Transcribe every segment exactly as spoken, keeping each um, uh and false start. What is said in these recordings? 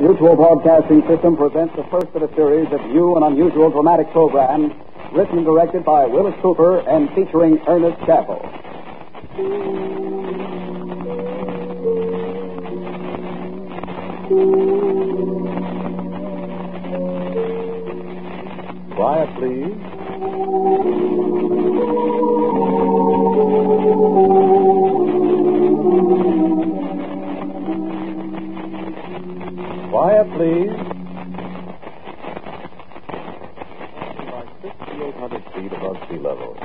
Mutual Broadcasting System presents the first of a series of new and unusual dramatic programs written and directed by Wyllis Cooper and featuring Ernest Chappell. Quiet, please. Quiet, please. sixty-eight hundred feet above sea level.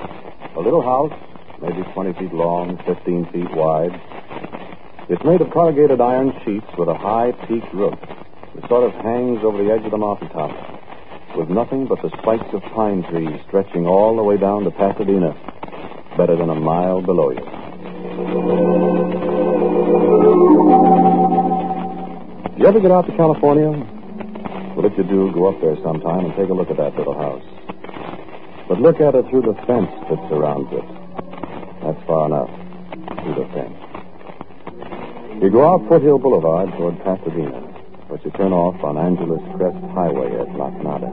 A little house, maybe twenty feet long, fifteen feet wide. It's made of corrugated iron sheets with a high peaked roof. It sort of hangs over the edge of the mountaintop, with nothing but the spikes of pine trees stretching all the way down to Pasadena, better than a mile below you. Did you ever get out to California? Well, if you do, go up there sometime and take a look at that little house. But look at it through the fence that surrounds it. That's far enough, through the fence. You go off Foothill Boulevard toward Pasadena, but you turn off on Angeles Crest Highway at La Cañada.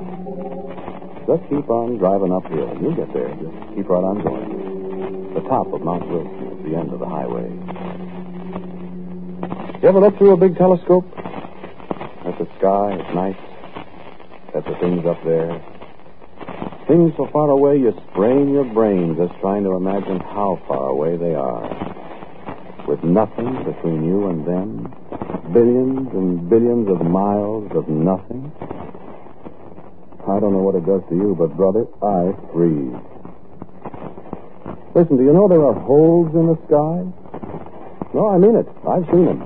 Just keep on driving uphill, and you'll get there. Just keep right on going. The top of Mount Wilson is the end of the highway. You ever look through a big telescope? At the sky at night, at the things up there. Things so far away, you sprain your brain just trying to imagine how far away they are. With nothing between you and them, billions and billions of miles of nothing. I don't know what it does to you, but, brother, I freeze. Listen, do you know there are holes in the sky? No, I mean it. I've seen them.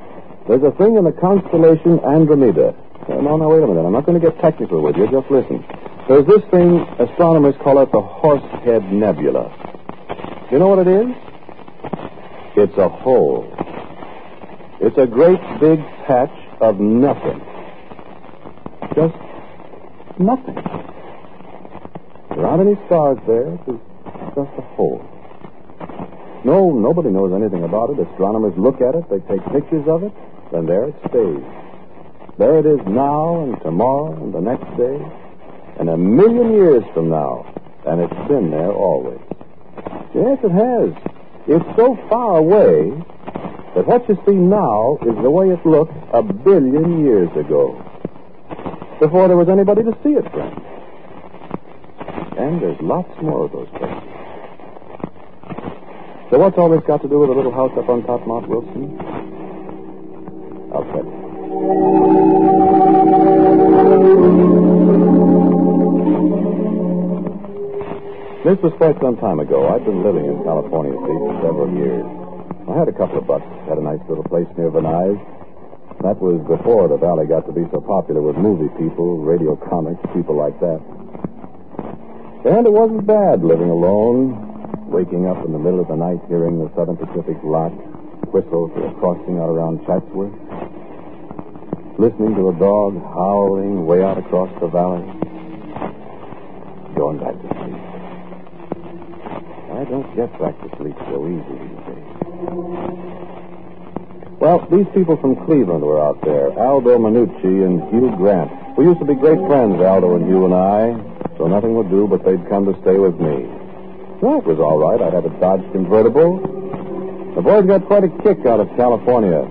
There's a thing in the constellation Andromeda. No, no, wait a minute. I'm not going to get technical with you. Just listen. There's this thing, astronomers call it the Horsehead Nebula. Do you know what it is? It's a hole. It's a great big patch of nothing. Just nothing. There aren't any stars there. It's just a hole. No, nobody knows anything about it. Astronomers look at it. They take pictures of it. Then there it stays. There it is now and tomorrow and the next day. And a million years from now. And it's been there always. Yes, it has. It's so far away that what you see now is the way it looked a billion years ago. Before there was anybody to see it from. And there's lots more of those places. So what's all this got to do with a little house up on top of Mount Wilson? I'll tell you. This was quite some time ago. I'd been living in California, see, for several years. I had a couple of bucks. Had a nice little place near Van Nuys. That was before the valley got to be so popular with movie people, radio comics, people like that. And it wasn't bad living alone, waking up in the middle of the night hearing the Southern Pacific lock whistle for a crossing out around Chatsworth, listening to a dog howling way out across the valley, going back to sleep. I don't get back to sleep so easy these days. Well, these people from Cleveland were out there, Aldo Minucci and Hugh Grant. We used to be great friends, Aldo and Hugh and I, so nothing would do but they'd come to stay with me. Well, it was all right. I'd have a Dodge convertible. The boys got quite a kick out of California.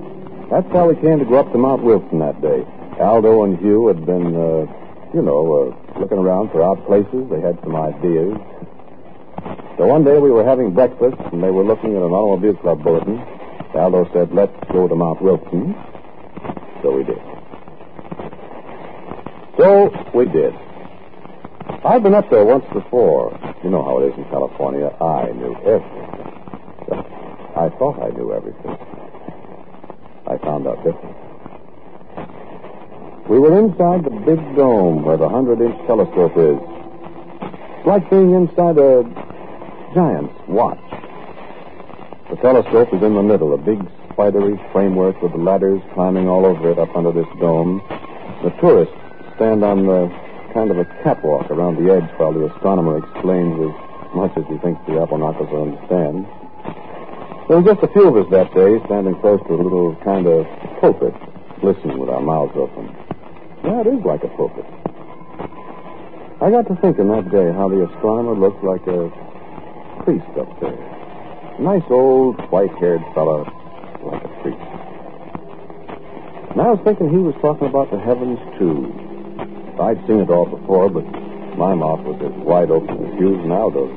That's how we came to go up to Mount Wilson that day. Aldo and Hugh had been, uh, you know, uh, looking around for out places. They had some ideas. So one day we were having breakfast, and they were looking at an automobile club bulletin. Aldo said, let's go to Mount Wilson. So we did. So we did. I'd been up there once before. You know how it is in California. I knew everything. I thought I knew everything. I found out different. We were inside the big dome where the hundred-inch telescope is. It's like being inside a giant's watch. The telescope is in the middle, a big spidery framework with ladders climbing all over it up under this dome. The tourists stand on the kind of a catwalk around the edge while the astronomer explains as much as he thinks the Apollonacos will understand. There were just a few of us that day standing close to a little kind of pulpit, listening with our mouths open. Yeah, it is like a focus. I got to thinking that day how the astronomer looked like a priest up there. Nice old white-haired fellow, like a priest. And I was thinking he was talking about the heavens, too. I'd seen it all before, but my mouth was as wide open as Hugh's and Aldo's.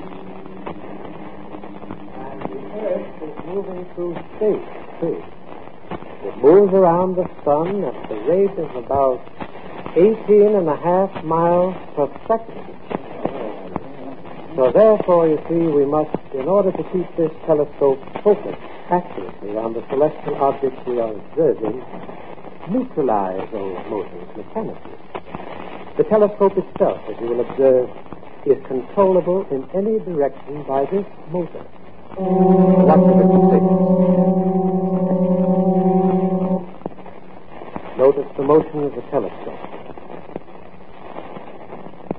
And the Earth is moving through space, too. It moves around the sun at the rate of about eighteen and a half miles per second. So therefore, you see, we must, in order to keep this telescope focused accurately on the celestial objects we are observing, neutralize those motions mechanically. The telescope itself, as you will observe, is controllable in any direction by this motor. Watch the signal. Notice the motion of the telescope.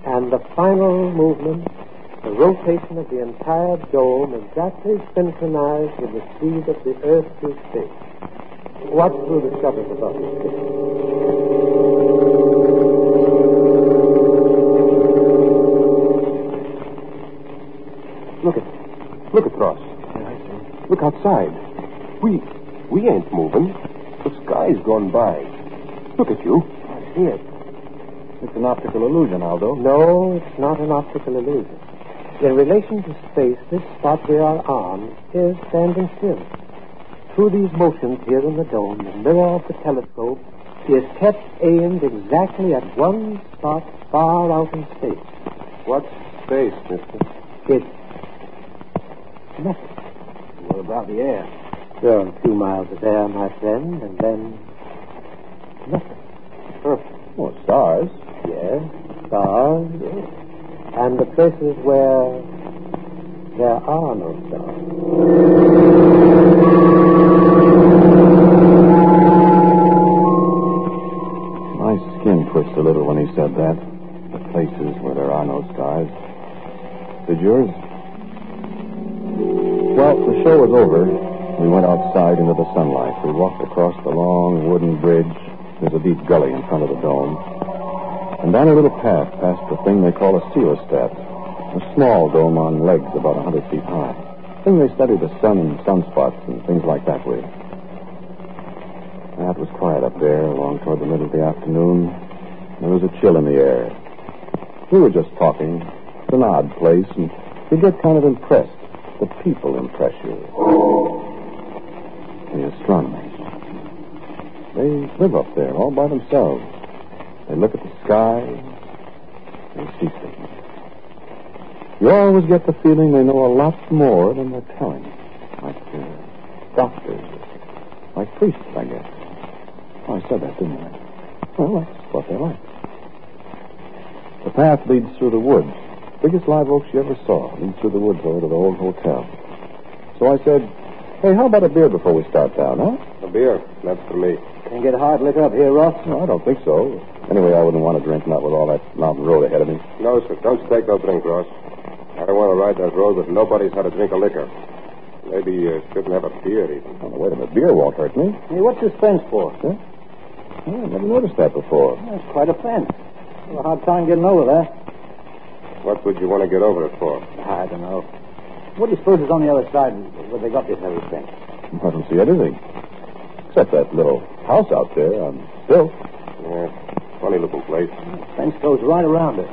And the final movement, the rotation of the entire dome, exactly synchronized with the speed of the Earth through space. Watch through the shutters above the station. Look at look across. Yeah, I see. Look outside. We we ain't moving. The sky's gone by. Look at you. I see it. It's an optical illusion, Aldo. No, it's not an optical illusion. In relation to space, this spot we are on is standing still. Through these motions here in the dome, the mirror of the telescope is kept aimed exactly at one spot far out in space. What's space, mister? It's nothing. What about the air? There are a few miles of air, my friend, and then nothing. Earth. Well, stars. Yes, stars. Yes. And the places where there are no stars. Pushed a little when he said that. The places where there are no stars. Did yours? Well, the show was over. We went outside into the sunlight. We walked across the long wooden bridge. There's a deep gully in front of the dome. And down a little path past the thing they call a sealer step. A small dome on legs about a hundred feet high. Thing they study the sun and sunspots and things like that with. It was quiet up there along toward the middle of the afternoon. There was a chill in the air. We were just talking. It's an odd place, and you get kind of impressed. The people impress you. The astronomers. They live up there all by themselves. They look at the sky. They see things. You always get the feeling they know a lot more than they're telling you. Like uh, doctors. Like priests, I guess. Oh, I said that, didn't I? Well, that's what they like. The path leads through the woods. Biggest live oaks you ever saw leads through the woods over to the old hotel. So I said, hey, how about a beer before we start down, huh? A beer? That's for me. Can get hard liquor up here, Ross? No, I don't think so. Anyway, I wouldn't want to drink, not with all that mountain road ahead of me. No, sir. Don't take no drink, Ross. I don't want to ride that road with nobody's had a drink of liquor. Maybe you shouldn't have a beer, even. Oh, wait a minute. Beer won't hurt me. Hey, what's this fence for? Huh? Oh, I never noticed that before. That's well, quite a fence. Well, a hard time getting over that. What would you want to get over it for? I don't know. What do you suppose is on the other side where they got this heavy fence? I don't see anything. Except that little house out there on Bill. Yeah, funny looking place. The fence goes right around it.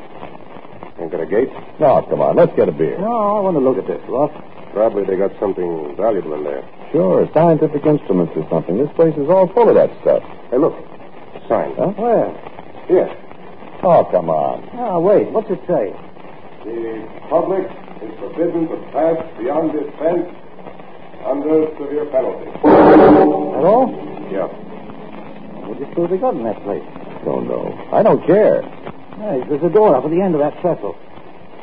Ain't got a gate? No, come on. Let's get a beer. No, I want to look at this, Ross. Probably they got something valuable in there. Sure, scientific instruments or something. This place is all full of that stuff. Hey, look. Sign. Huh? Where? Here. Oh, come on. Now, wait. What's it say? The public is forbidden to pass beyond this fence under severe penalty. At all? Yeah. What do you suppose they got in that place? Don't know. I don't care. Hey, there's a door up at the end of that trestle.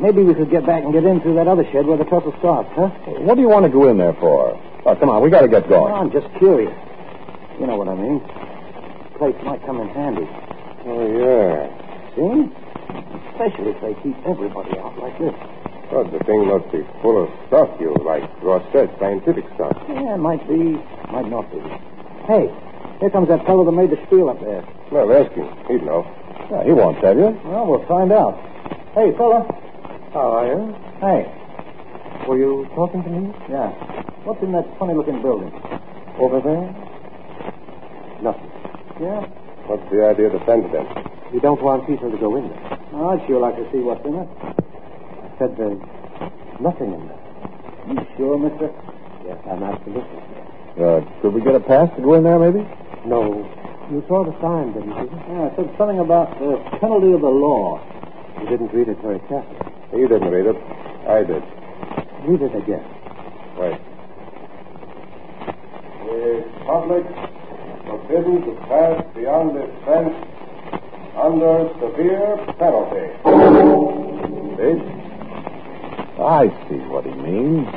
Maybe we could get back and get in through that other shed where the trestle starts, huh? What do you want to go in there for? Oh, come on. We got to get going. No, I'm just curious. You know what I mean. Place might come in handy. Oh, yeah. See? Especially if they keep everybody out like this. Well, the thing must be full of stuff, you like Ross said, scientific stuff. Yeah, might be, might not be. Hey, here comes that fellow that made the spiel up there. Well, ask him. He'd know. Yeah, he won't tell you. Well, we'll find out. Hey, fella. How are you? Hey. Were you talking to me? Yeah. What's in that funny-looking building? Over there? Nothing. Yeah? What's the idea of the fence then? You don't want people to go in there. Oh, I'd sure like to see what's in it. I said there's nothing in there. You sure, mister? Yes, I'm absolutely sure. Uh, could we get a pass to go in there, maybe? No. You saw the sign, didn't you? Yeah, it said something about the penalty of the law. You didn't read it very carefully. You didn't read it. I did. Read it again. Wait. The public forbidden to pass beyond this fence under severe penalty. See? I see what he means.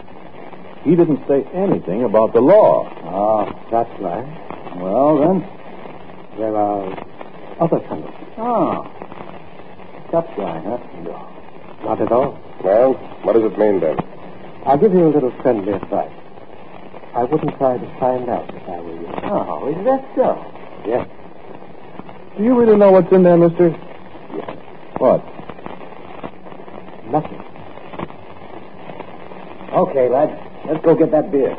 He didn't say anything about the law. Ah, oh, that's right. Well, then, there are other penalties. Ah. That's right, huh? No. Not at all. Well, what does it mean, then? I'll give you a little friendly advice. I wouldn't try to find out if I were you. Oh, is that so? Yes. Do you really know what's in there, mister? Yes. What? Nothing. Okay, lads. Let's go get that beer.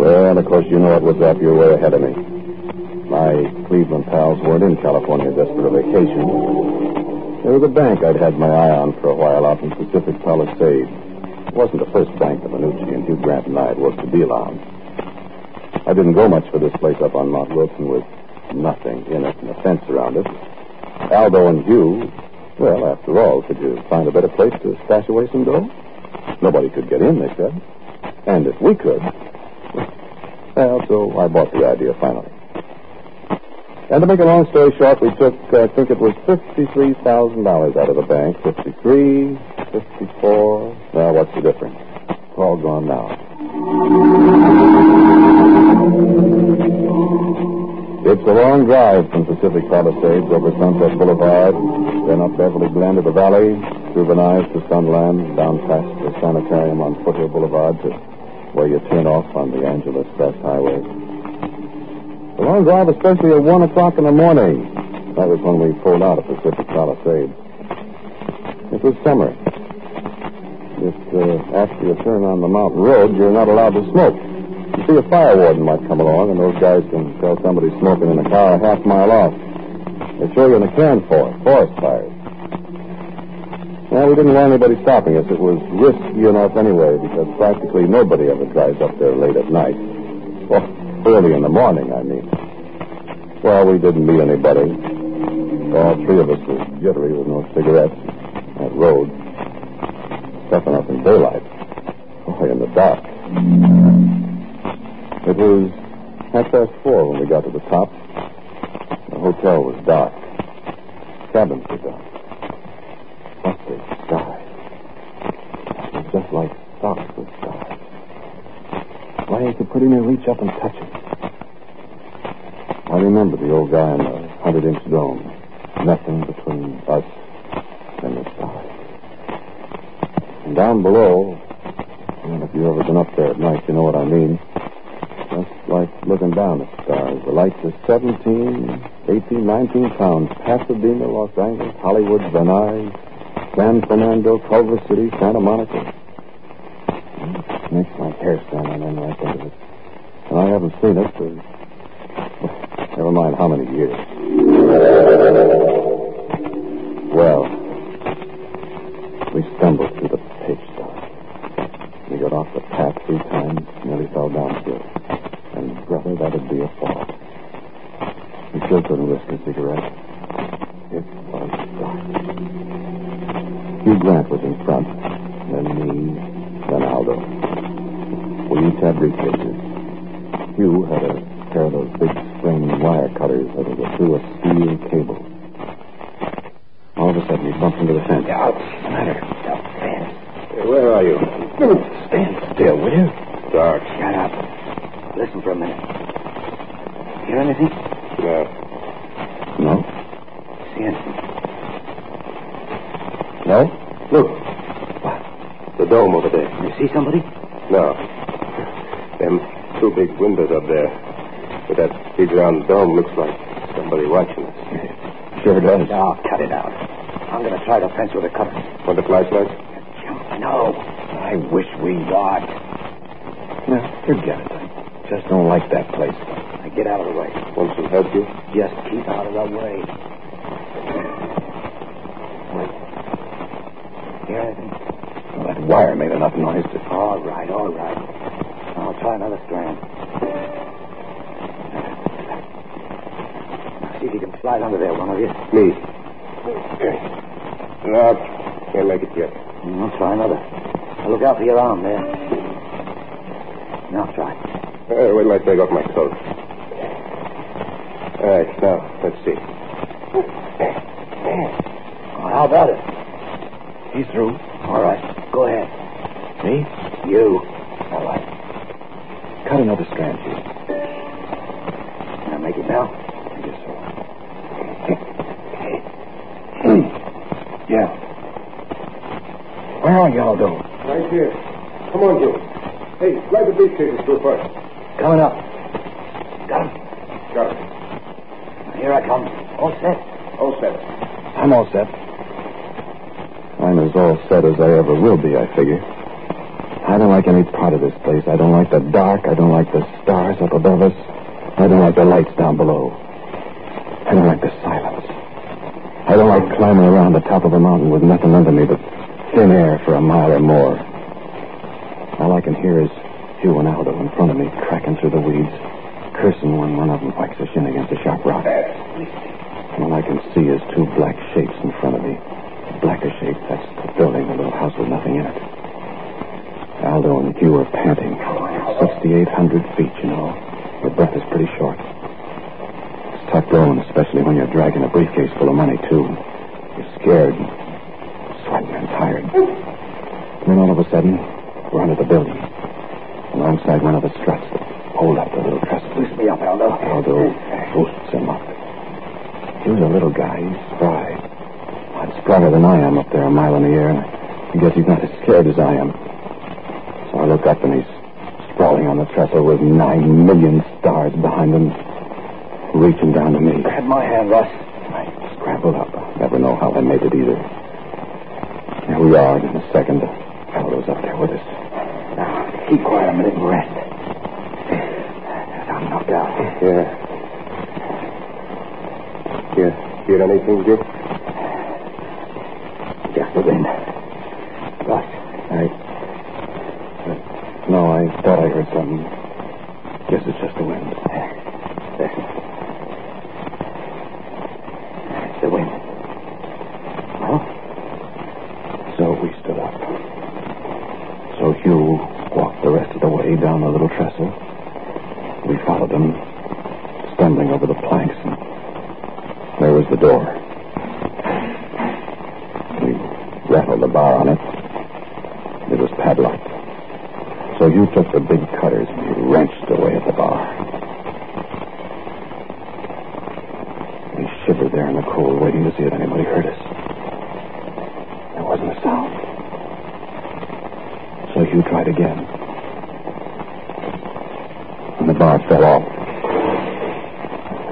Well, of course, you know it was up. You're way ahead of me. My Cleveland pals weren't in California just for a vacation. There was a bank I'd had my eye on for a while out in Pacific Palisades. It wasn't the first bank that Minucci and Hugh Grant and I had worked a deal on. I didn't go much for this place up on Mount Wilson with nothing in it and a fence around it. Aldo and Hugh, well, after all, could you find a better place to stash away some dough? Nobody could get in, they said. And if we could, well, so I bought the idea finally. And to make a long story short, we took, uh, I think it was fifty-three thousand dollars out of the bank. fifty-three, fifty-four, now what's the difference? It's all gone now. It's a long drive from Pacific Palisades over Sunset Boulevard, then up Beverly Glen to the valley, through Van Nuys to Sunland, down past the sanitarium on Foothill Boulevard to where you turn off on the Angeles Crest Highway. A long drive, especially at one o'clock in the morning. That was when we pulled out of Pacific Palisades. It was summer. Just uh, after you turn on the mountain road, you're not allowed to smoke. You see, a fire warden might come along, and those guys can tell somebody smoking in a car a half mile off. They throw you in a can for it, forest fires. Now, we didn't want anybody stopping us. It was risky enough anyway, because practically nobody ever drives up there late at night. Well, early in the morning, I mean. Well, we didn't meet anybody. All three of us were jittery with no cigarettes. That road, tough enough in daylight. Oh, in the dark. It was half past four when we got to the top. The hotel was dark. Cabins were dark. What the sky. It was just like socks with stars. Why, you could put him in reach up and touch him. I remember the old guy in the hundred-inch dome. Nothing between us and the stars. And down below, and if you've ever been up there at night, you know what I mean. Just like looking down at the stars. The lights are seventeen, eighteen, nineteen towns. Pasadena, Los Angeles, Hollywood, Van Nuys, San Fernando, Culver City, Santa Monica. It makes my hair stand on end when I think of it. And I haven't seen it for, well, never mind how many years. Well, we stumbled through the pitch dark. We got off the path three times, nearly fell downhill. And, brother, that'd be a fall. He still couldn't risk a cigarette. It was dark. Hugh Grant was in front, then me, then Aldo. We each had briefcases. Hugh had a pair of those big spring wire cutters that would go through a steel cable. All of a sudden, he bumped into the fence. Ouch! What's the matter? Hey, where are you? Stand still, will you? Dark. Shut up. Listen for a minute. Hear anything? No. No? See anything? No? Look. What? The dome over there. You see somebody? No. Them two big windows up there. But that big round dome looks like somebody watching us. Sure does. Now, cut it out. I'm going to try the fence with a cutter. Want the flashlight? No. I wish we got. No, forget it. I just don't like that place. Now, get out of the way. Want some help you? Just keep out of the way. Wait. Hear anything? Well, that wire made enough noise to... All right, all right. I'll try another strand. See if you can slide under there, one of you. Me. Okay. No, can't make it yet. I'll try another. Now look out for your arm there. Now try. Uh, wait till I take off my coat. All right, now, let's see. Well, how about it? He's through. All right, go ahead. Me? You. All right. Cut another strand, Chief. Can I make it now? I guess so. Yeah. Where are you, Aldo? Right here. Come on, Joe. Hey, slide the briefcases through first. Coming up. Got him? Got him. Here I come. All set? All set. I'm all set. I'm as all set as I ever will be, I figure. I don't like any part of this place. I don't like the dark. I don't like the stars up above us. I don't like the lights down below. I don't like the silence. I don't like climbing around the top of a mountain with nothing under me but thin air for a mile or more. All I can hear is Hugh and Aldo in front of me, cracking through the weeds, cursing when one of them whacks a shin against a sharp rock. And all I can see is two black shapes in front of me. Blacker shape, that's the building, the little house with nothing in it. Aldo and Hugh are panting. six thousand eight hundred feet, you know. Your breath is pretty short. It's tough going, especially when you're dragging a briefcase full of money, too. You're scared, sweating and tired. And then all of a sudden, we're under the building. Alongside one of the struts that hold up the little trestle. Loose me up, Aldo. Aldo boosts him up. Hugh's a little guy. He's spry. Well, he's stronger than I am up there a mile in the air, and I guess he's not as scared as I am. So I look up, and he's sprawling on the trestle with nine million stars behind him, reaching down to me. Grab my hand, Russ. I scrambled up. I never know how I made it either. Here we are, and in a second, Aldo's up there with us. Now, keep quiet a minute and rest. I'm knocked out. Yeah. You hear anything, Dick? Just a wind. Russ. I... No, I thought I heard something. Guess it's just the wind. Listen. It's the wind. Well? So we stood up. So Hugh walked the rest of the way down the little trestle. We followed him, stumbling over the planks, and there was the door. We rattled the bar on it. It was padlocked. So you took the big cutters and you wrenched away at the bar. We shivered there in the cold, waiting to see if anybody heard us. There wasn't a sound. So you tried again. And the bar fell off.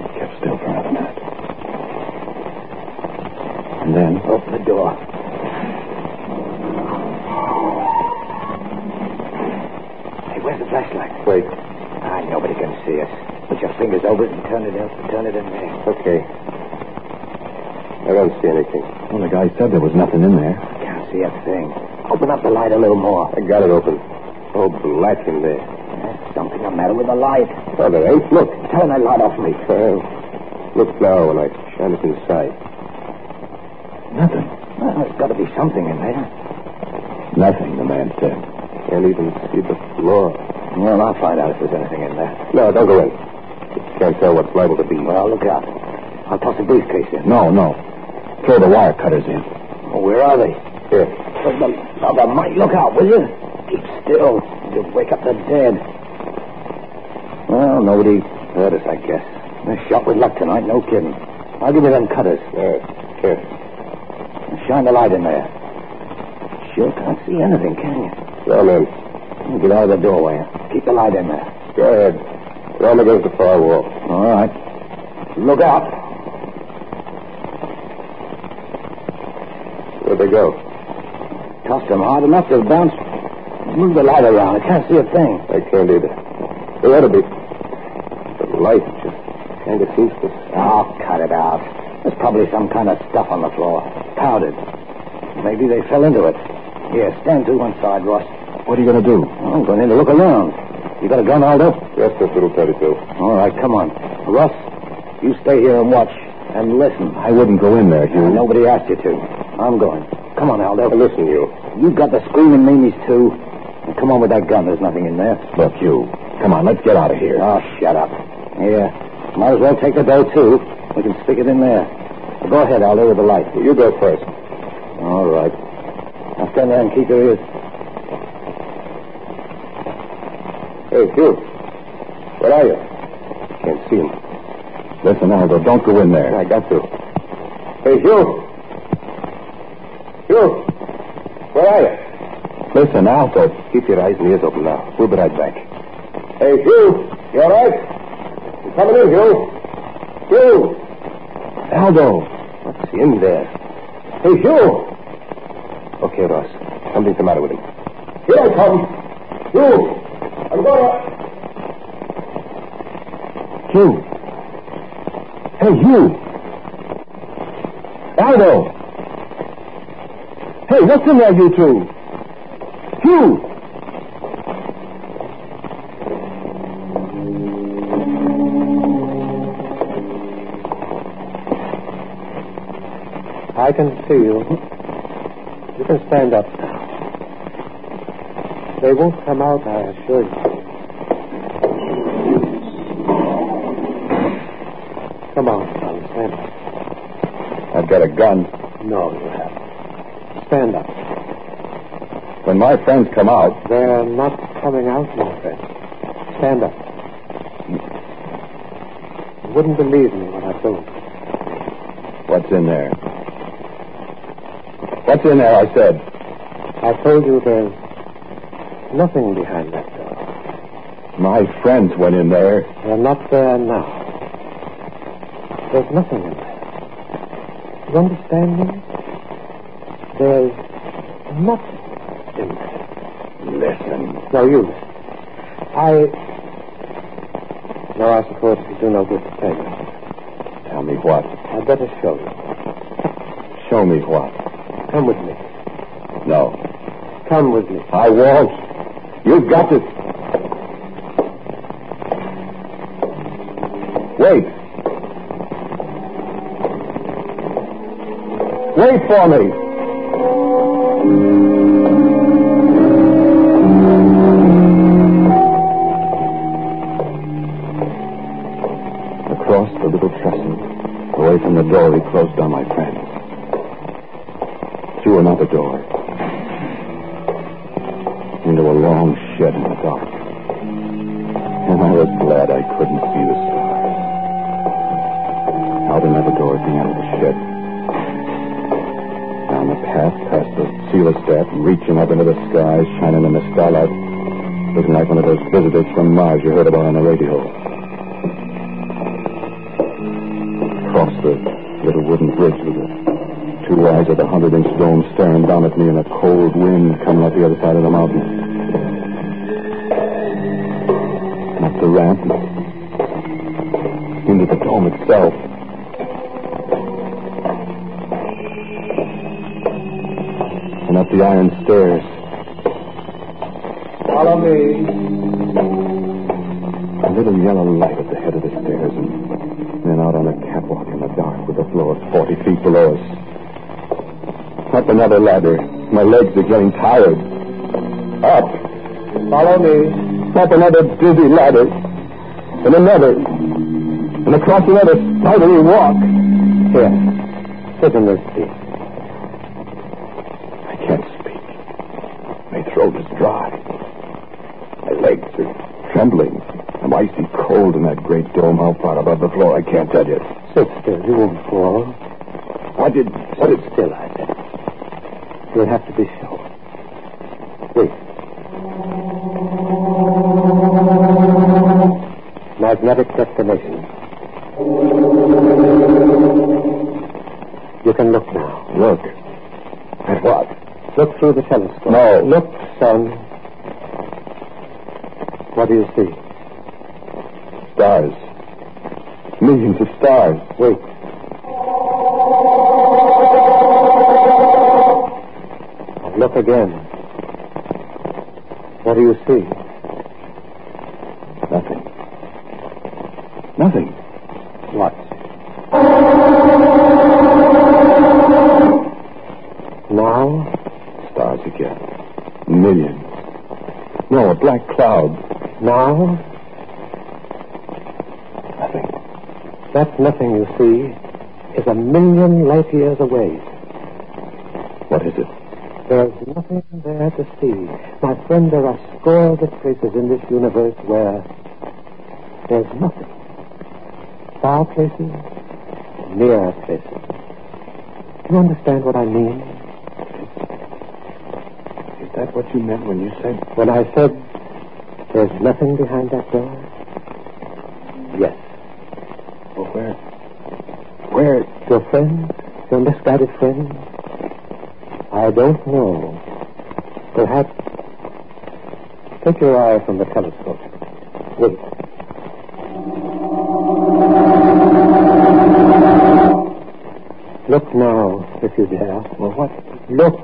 We kept still for another minute. And then... Open the door. Flashlight. Wait. Ah, nobody can see us. Put your fingers over it and turn it in. Turn it in there. Okay. I don't see anything. Well, the guy said there was nothing in there. I can't see a thing. Open up the light a little more. I got it open. Oh, black in there. Yeah, something the matter with the light. Well, there ain't. Look. Turn that light off me. Well, look now when I shine it inside. Nothing. Well, there's got to be something in there. Nothing, the man said. Can't even see the floor. Well, I'll find out if there's anything in there. No, don't go in. Can't tell what's liable to be. Well, I'll look out. I'll toss a briefcase in. No, no. Throw the wire cutters in. Well, where are they? Here. For the love of Mike, look out, will you? Keep still. You'll wake up the dead. Well, nobody heard us, I guess. They're shot with luck tonight, no kidding. I'll give you them cutters. Here. Here. Shine the light in there. Sure can't see anything, can you? Well, then. Get out of the doorway. Keep the light in there. Go ahead. Throw him against the firewall. All right. Look out. Where'd they go? Tossed him hard enough to bounce. Move the light around. I can't see a thing. I can't either. They ought to be. The light just kind of seems to... Oh, cut it out. There's probably some kind of stuff on the floor. Powdered. Maybe they fell into it. Here, stand to one side, Ross. What are you going to do? Well, I'm going in to look around. You got a gun, Aldo? Yes, this little thirty-two. All right, come on. Ross, you stay here and watch and listen. I wouldn't go in there, Hugh. Nobody asked you to. I'm going. Come on, Aldo. Now listen, you. You got the screaming meanies, too. And come on with that gun. There's nothing in there. Look, Hugh. Come on, let's get out of here. Oh, shut up. Here. Might as well take the dough, too. We can stick it in there. Well, go ahead, Aldo, with the light. You go first. All right. Now stand there and keep your ears. Hey, Hugh. Where are you? Can't see him. Listen, Aldo, don't go in there. I got to. Hey, Hugh. Hugh. Where are you? Listen, Aldo. Keep your eyes and ears open now. We'll be right back. Hey, Hugh. You all right? You're coming in, Hugh. Hugh. Aldo. What's in there? Hey, Hugh. Okay, Ross. Something's the matter with him. Here I come. Hugh. I'm going to... Hugh. Hey, Hugh. Aldo. Hey, what's in there, you two? Hugh. I can see you. You can stand up now. They won't come out, I assure you. Come on, son, stand up. I've got a gun. No, you haven't. Stand up. When my friends come out... They're not coming out, my friend. Stand up. You wouldn't believe me when I told you. What's in there? What's in there, I said? I told you there's nothing behind that door. My friends went in there. They're not there now. There's nothing in there. You understand me? There's nothing in there. Listen. No, you listen. I... No, I suppose you do no good to tell you. Tell me what? I'd better show you. Show me what? Come with me. No. Come with me. I won't. You've got to... Wait. Wait for me. Across the little trestle, away from the door he closed on my friends. Through another door. Into a long shed in the dark. And I was glad I couldn't see the stars. Out another door at the end of the shed. Down the path, past the heliostat, reaching up into the sky, shining in the starlight, looking like one of those visitors from Mars you heard about on the radio. Across the little wooden bridge with the two eyes of the hundred-inch dome staring down at me in a cold wind coming up the other side of the mountain. The ramp into the dome itself. And up the iron stairs. Follow me. A little yellow light at the head of the stairs, and then out on a catwalk in the dark with the floor forty feet below us. Up another ladder. My legs are getting tired. Up. Follow me. Up another dizzy ladder, and another, and across another spidery walk. Here, sit in this seat. I can't speak. My throat is dry. My legs are trembling. I'm icy cold in that great dome. How far above the floor, I can't tell you. Sit still. You won't fall. What did... What is still, I said. You'll have to be shown. Wait. Thank you. magnetic destination. You can look now. Look? At what? Look through the telescope. No, look, son. What do you see? Stars. Millions of stars. Wait. And look again. What do you see? Nothing. Nothing. What? Now? Stars again. Millions. No, a black cloud. Now? Nothing. That nothing, you see, is a million light years away. What is it? There's nothing there to see. My friend, there are scores of places in this universe where there's nothing. Far places, near places. Do you understand what I mean? Is that what you meant when you said... When I said there's nothing behind that door? Yes. Well, where? Where? Your friend? Your misguided friend? I don't know. Perhaps... Take your eye from the telescope. Wait. Look now, if you dare. Well, what? Look.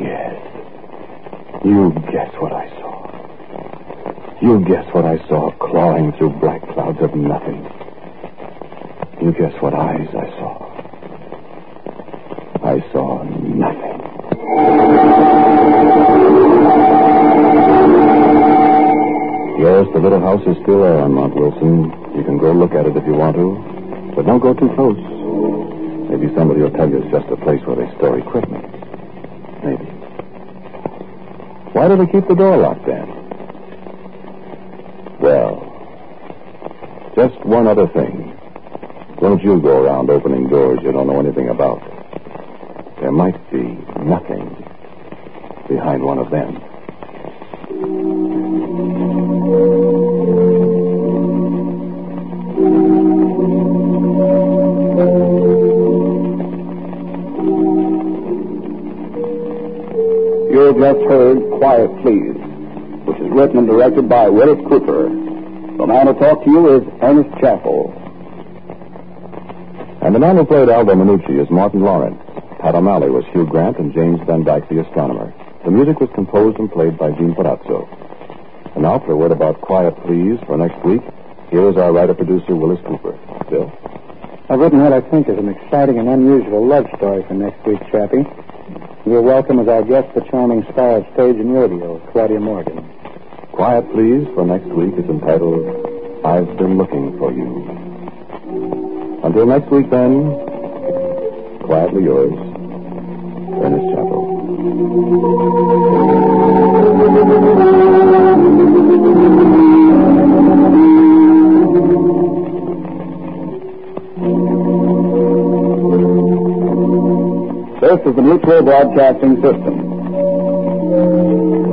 Yes. You guess what I saw. You guess what I saw clawing through black clouds of nothing. You guess what eyes I saw. I saw nothing. Yes, the little house is still there on Mount Wilson. You can go look at it if you want to, but don't go too close. Maybe somebody will tell you it's just a place where they store equipment. Maybe. Why do they keep the door locked then? Well, just one other thing. Don't you go around opening doors you don't know anything about. There might be nothing behind one of them. You have just heard Quiet, Please, which is written and directed by Wyllis Cooper. The man who talked to you is Ernest Chappell. And the man who played Aldo Minucci is Martin Lawrence. Pat Amali was Hugh Grant and James Van Dyke, the astronomer. The music was composed and played by Gene Perazzo. And now for a word about Quiet Please for next week, here is our writer-producer, Wyllis Cooper. Bill? I've written what I think is an exciting and unusual love story for next week, Chappie. You're welcome as our guest, the charming star of stage and radio, Claudia Morgan. Quiet Please for next week is entitled, I've Been Looking for You. Until next week, then, quietly yours, Ernest Chappell. This is the Mutual Broadcasting System.